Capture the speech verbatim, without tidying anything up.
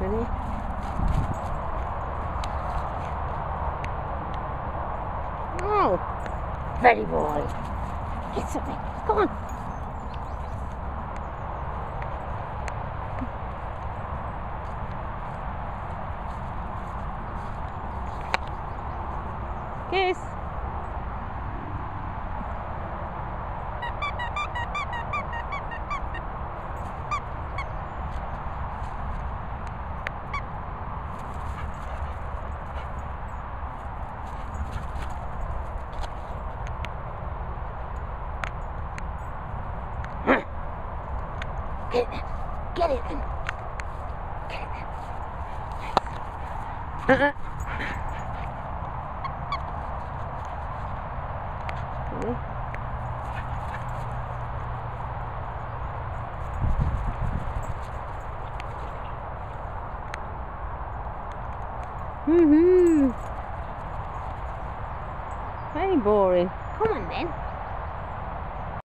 Ready? No! Ready, boy! Get something! Come on! Kiss! Get it then. Get it then. Get it then. Nice. Ready? Mm-hmm. Very boring. Come on then.